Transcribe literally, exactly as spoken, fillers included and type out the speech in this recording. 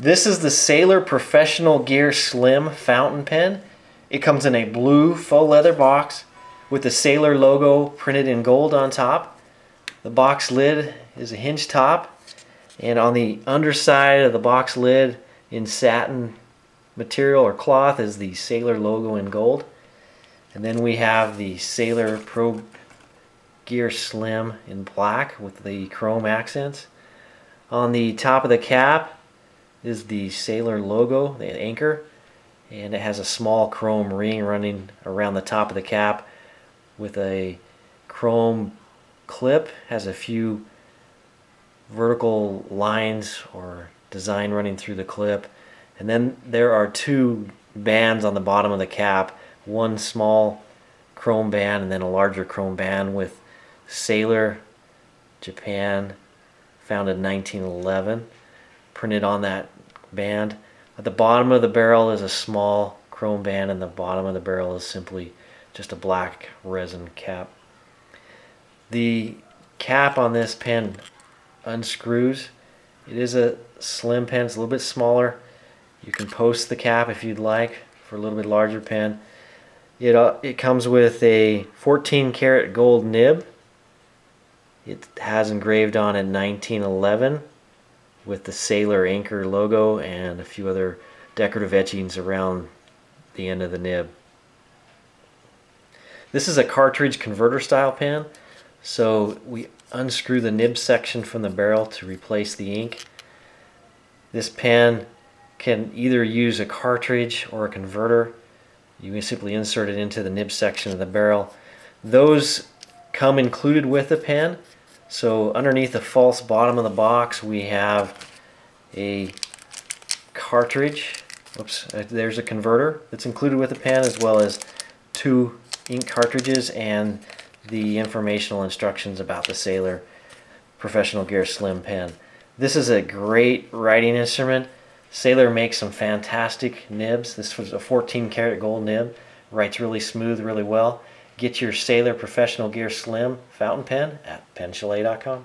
This is the Sailor Professional Gear Slim fountain pen. It comes in a blue faux leather box with the Sailor logo printed in gold on top. The box lid is a hinge top, and on the underside of the box lid in satin material or cloth is the Sailor logo in gold. And then we have the Sailor Pro Gear Slim in black with the chrome accents. On the top of the cap is the Sailor logo, the anchor, and it has a small chrome ring running around the top of the cap with a chrome clip. Has a few vertical lines or design running through the clip, and then there are two bands on the bottom of the cap, one small chrome band and then a larger chrome band with Sailor Japan, founded nineteen eleven, printed on that band. At the bottom of the barrel is a small chrome band, and the bottom of the barrel is simply just a black resin cap. The cap on this pen unscrews. It is a slim pen, it's a little bit smaller. You can post the cap if you'd like for a little bit larger pen. It, uh, it comes with a fourteen karat gold nib. It has engraved on it nineteen eleven with the Sailor anchor logo and a few other decorative etchings around the end of the nib. This is a cartridge converter style pen, so we unscrew the nib section from the barrel to replace the ink. This pen can either use a cartridge or a converter. You can simply insert it into the nib section of the barrel. Those come included with the pen. So underneath the false bottom of the box we have a cartridge. Oops, there's a converter that's included with the pen, as well as two ink cartridges and the informational instructions about the Sailor Professional Gear Slim pen. This is a great writing instrument. Sailor makes some fantastic nibs. This was a fourteen karat gold nib. Writes really smooth, really well. Get your Sailor Professional Gear Slim fountain pen at PenChalet dot com.